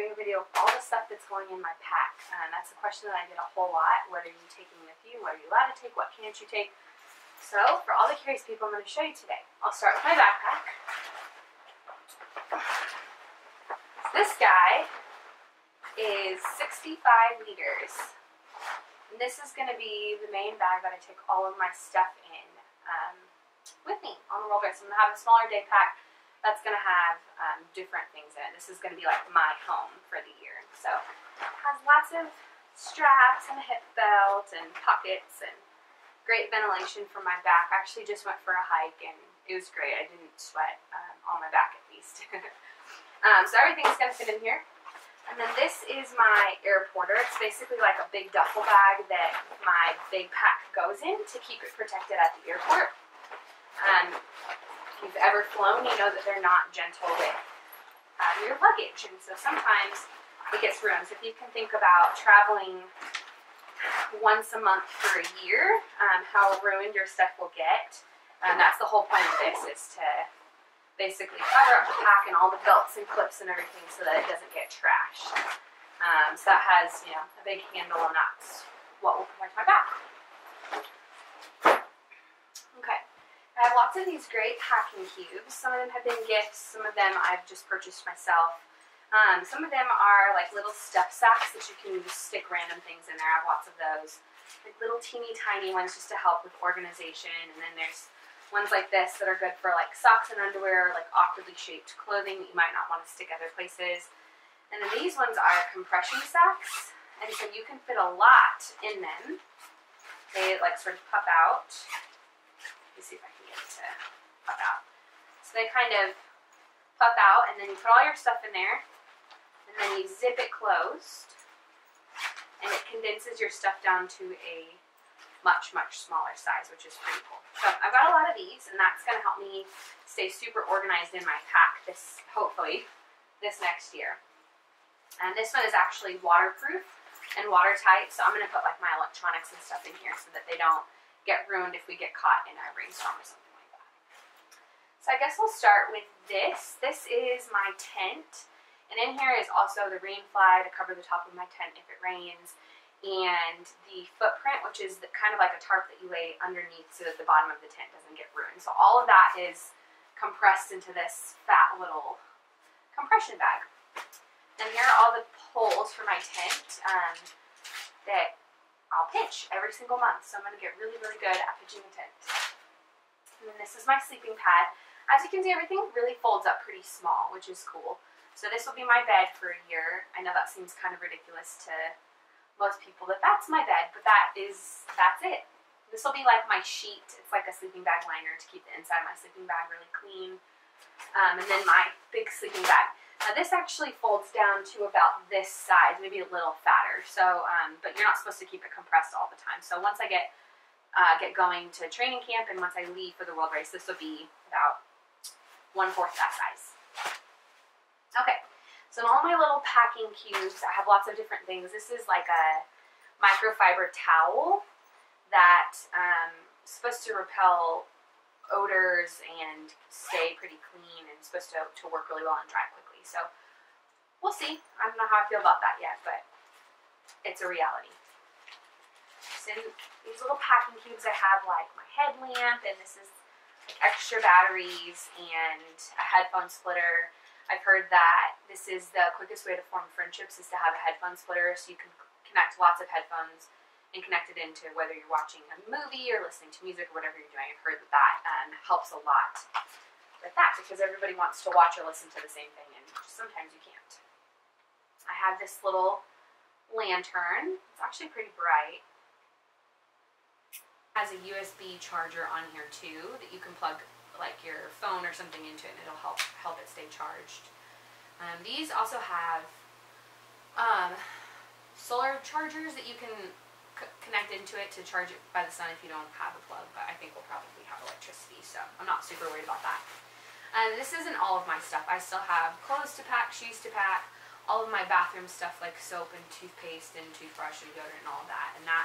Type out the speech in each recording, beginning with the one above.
doing a video of all the stuff that's going in my pack. And that's a question that I get a whole lot. What are you taking with you? What are you allowed to take? What can't you take? So, for all the curious people, I'm going to show you today. I'll start with my backpack. This guy is 65 liters. And this is going to be the main bag that I take all of my stuff in with me on the World Race. I'm going to have a smaller day pack that's going to have different things in it. This is going to be like my home for the year. So, it has lots of straps and a hip belt and pockets and great ventilation for my back. I actually just went for a hike and it was great. I didn't sweat on my back at least. So everything's going to fit in here. And then this is my air porter. It's basically like a big duffel bag that my big pack goes in to keep it protected at the airport. If you've ever flown, you know that they're not gentle with your luggage. And so sometimes it gets ruined. So if you can think about traveling once a month for a year, how ruined your stuff will get. And that's the whole point of this, is to basically cover up the pack and all the belts and clips and everything so that it doesn't get trashed. So that has, you know, a big handle, and that's what will protect my back. Okay, I have lots of these great packing cubes. Some of them have been gifts, some of them I've just purchased myself. Some of them are like little stuff sacks that you can just stick random things in there. I have lots of those, like little teeny tiny ones just to help with organization. And then there's ones like this that are good for like socks and underwear, or like awkwardly shaped clothing that you might not want to stick other places. And then these ones are compression sacks, and so you can fit a lot in them. They like sort of puff out. Let me see if I can get it to puff out. So they kind of puff out, and then you put all your stuff in there. And then you zip it closed, and it condenses your stuff down to a much, much smaller size, which is pretty cool. So I've got a lot of these, and that's going to help me stay super organized in my pack this, hopefully, this next year. And this one is actually waterproof and watertight, so I'm going to put like my electronics and stuff in here so that they don't get ruined if we get caught in a rainstorm or something like that. So I guess we'll start with this. This is my tent. And in here is also the rain fly to cover the top of my tent if it rains, and the footprint, which is kind of like a tarp that you lay underneath so that the bottom of the tent doesn't get ruined. So all of that is compressed into this fat little compression bag. And here are all the poles for my tent that I'll pitch every single month. So I'm going to get really, really good at pitching the tent. And then this is my sleeping pad. As you can see, everything really folds up pretty small, which is cool. So this will be my bed for a year. I know that seems kind of ridiculous to most people, but that's my bed, but that's it. This will be like my sheet. It's like a sleeping bag liner to keep the inside of my sleeping bag really clean. And then my big sleeping bag. Now this actually folds down to about this size, maybe a little fatter. So, but you're not supposed to keep it compressed all the time. So once I get going to training camp, and once I leave for the World Race, this will be about 1/4 that size. Okay, so in all my little packing cubes, I have lots of different things. This is like a microfiber towel that's supposed to repel odors and stay pretty clean, and supposed to work really well and dry quickly. So we'll see. I don't know how I feel about that yet, but it's a reality. So in these little packing cubes, I have like my headlamp, and this is like extra batteries and a headphone splitter. I've heard that this is the quickest way to form friendships, is to have a headphone splitter, so you can connect lots of headphones and connect it into whether you're watching a movie or listening to music or whatever you're doing. I've heard that that helps a lot with that, because everybody wants to watch or listen to the same thing, and sometimes you can't. I have this little lantern. It's actually pretty bright. It has a USB charger on here too that you can plug like your phone or something into it, and it'll help it stay charged. These also have solar chargers that you can connect into it to charge it by the sun if you don't have a plug, but I think we'll probably have electricity, so I'm not super worried about that. This isn't all of my stuff. I still have clothes to pack, shoes to pack, all of my bathroom stuff like soap and toothpaste and toothbrush and deodorant and all that, and that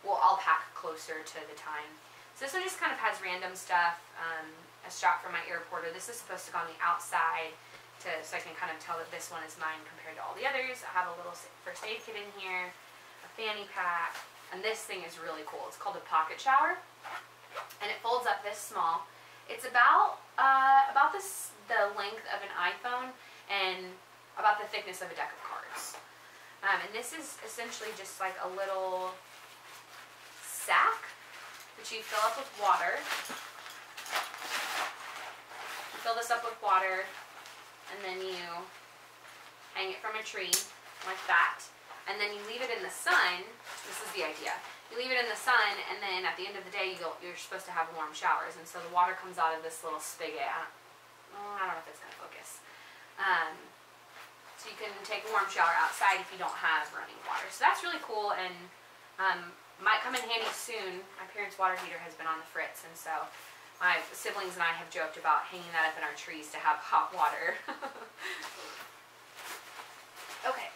will all pack closer to the time. So this one just kind of has random stuff, a strap for my air porter. This is supposed to go on the outside. so I can kind of tell that this one is mine compared to all the others. I have a little first aid kit in here, a fanny pack, and this thing is really cool. It's called a pocket shower, and it folds up this small. It's about this, the length of an iPhone and about the thickness of a deck of cards. And this is essentially just like a little sack that you fill up with water. Fill this up with water, and then you hang it from a tree like that, and then you leave it in the sun. This is the idea. You leave it in the sun, and then at the end of the day, you're supposed to have warm showers, and so the water comes out of this little spigot. I don't know if it's going to focus. So you can take a warm shower outside if you don't have running water. So that's really cool, and might come in handy soon. My parents' water heater has been on the fritz, and so my siblings and I have joked about hanging that up in our trees to have hot water. Okay,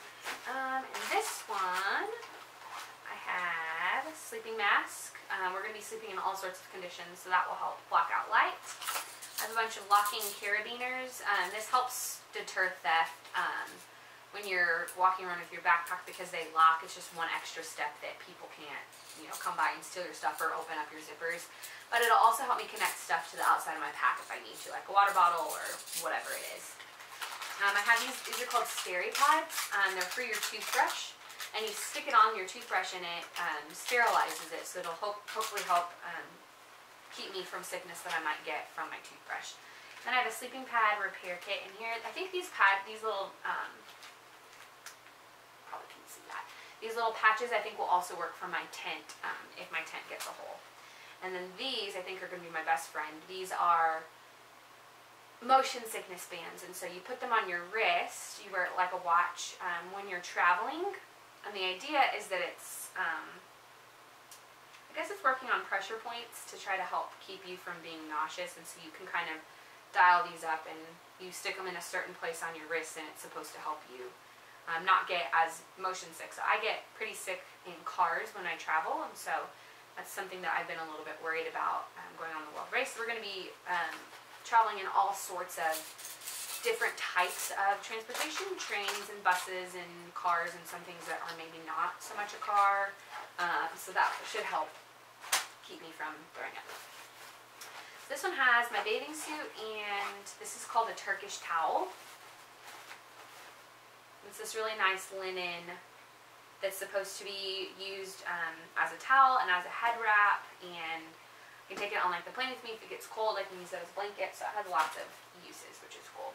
and this one, I have a sleeping mask. We're going to be sleeping in all sorts of conditions, so that will help block out light. I have a bunch of locking carabiners. This helps deter theft when you're walking around with your backpack, because they lock. It's just one extra step that people can't, you know, come by and steal your stuff or open up your zippers. But it'll also help me connect stuff to the outside of my pack if I need to, like a water bottle or whatever it is. I have these are called SteriPod. They're for your toothbrush, and you stick it on your toothbrush and it sterilizes it, so it'll hopefully help keep me from sickness that I might get from my toothbrush. Then I have a sleeping pad repair kit in here. I think these little probably can't see that. These little patches I think will also work for my tent if my tent gets a hole. And then these, I think, are going to be my best friend. These are motion sickness bands. And so you put them on your wrist. You wear it like a watch when you're traveling. And the idea is that it's, I guess it's working on pressure points to try to help keep you from being nauseous. And so you can kind of dial these up, and you stick them in a certain place on your wrist, and it's supposed to help you not get as motion sick. So I get pretty sick in cars when I travel, and so that's something that I've been a little bit worried about going on the World Race. We're going to be traveling in all sorts of different types of transportation, trains and buses and cars, and some things that are maybe not so much a car. So that should help keep me from throwing up. This one has my bathing suit, and this is called a Turkish towel. It's this really nice linen that's supposed to be used as a towel and as a head wrap, and you can take it on like the plane with me. If it gets cold, I can use it as a blanket, so it has lots of uses, which is cool.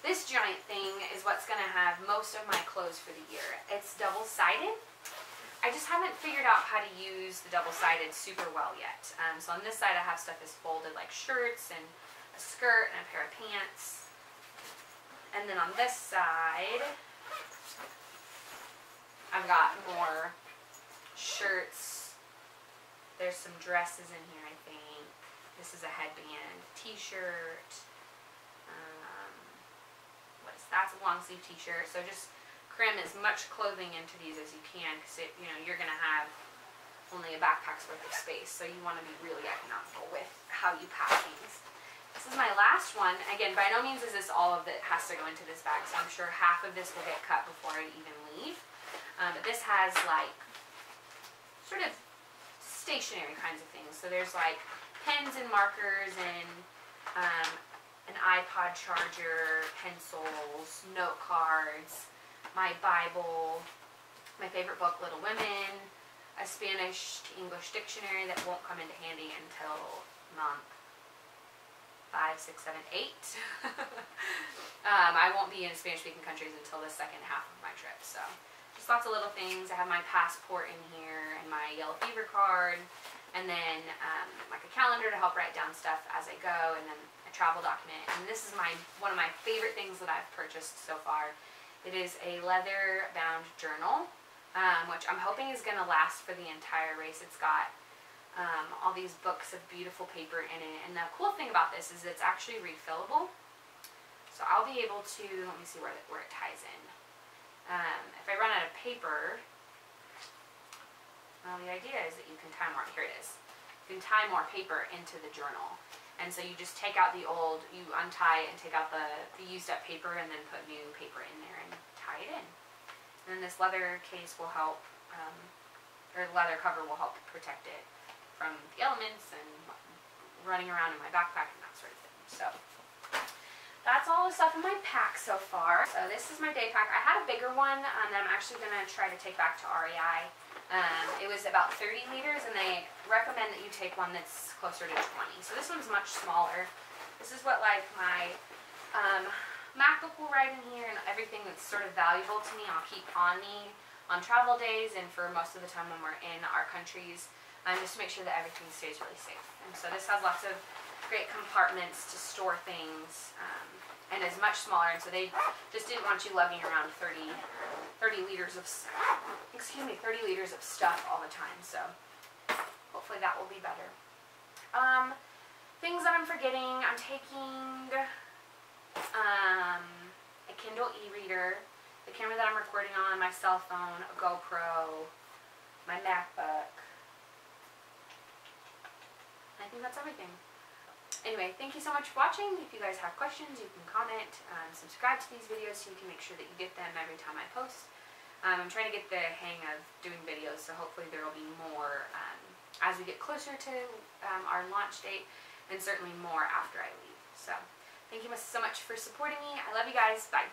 This giant thing is what's going to have most of my clothes for the year. It's double-sided. I just haven't figured out how to use the double-sided super well yet. So on this side I have stuff that's folded, like shirts and a skirt and a pair of pants. And then on this side I've got more shirts. There's some dresses in here, I think. This is a headband, t-shirt. That's a long sleeve t-shirt. So just cram as much clothing into these as you can, because you know you're gonna have only a backpack's worth of space. So you want to be really economical with how you pack things. This is my last one. Again, by no means is this all of that has to go into this bag. So I'm sure half of this will get cut before I even leave. But this has like sort of stationary kinds of things. So there's like pens and markers and an iPod charger, pencils, note cards, my Bible, my favorite book, Little Women, a Spanish to English dictionary that won't come into handy until month 5, 6, 7, 8. I won't be in Spanish-speaking countries until the second half of my trip, so just lots of little things. I have my passport in here and my yellow fever card, and then like a calendar to help write down stuff as I go, and then a travel document. And this is one of my favorite things that I've purchased so far. It is a leather-bound journal, which I'm hoping is going to last for the entire race. It's got all these books of beautiful paper in it, and the cool thing about this is it's actually refillable. So I'll be able to, let me see where it ties in. If I run out of paper, well, the idea is that you can tie more. Here it is. You can tie more paper into the journal. And so you just take out the old, you untie it and take out the used up paper and then put new paper in there and tie it in. And then this leather case will help, or the leather cover will help protect it from the elements and running around in my backpack and that sort of thing. So that's all the stuff in my pack so far. So this is my day pack. I had a bigger one that I'm actually going to try to take back to REI. It was about 30 liters, and they recommend that you take one that's closer to 20. So this one's much smaller. This is what, like, my MacBook will ride in here, and everything that's sort of valuable to me I'll keep on me on travel days and for most of the time when we're in our countries, just to make sure that everything stays really safe. And so this has lots of great compartments to store things, and is much smaller, and so they just didn't want you lugging around 30 liters of stuff all the time. So hopefully that will be better. Things that I'm forgetting, I'm taking a Kindle e-reader, the camera that I'm recording on, my cell phone, a GoPro, my MacBook. I think that's everything. Anyway, thank you so much for watching. If you guys have questions, you can comment, subscribe to these videos so you can make sure that you get them every time I post. I'm trying to get the hang of doing videos, so hopefully there will be more as we get closer to our launch date, and certainly more after I leave. So, thank you so much for supporting me. I love you guys. Bye.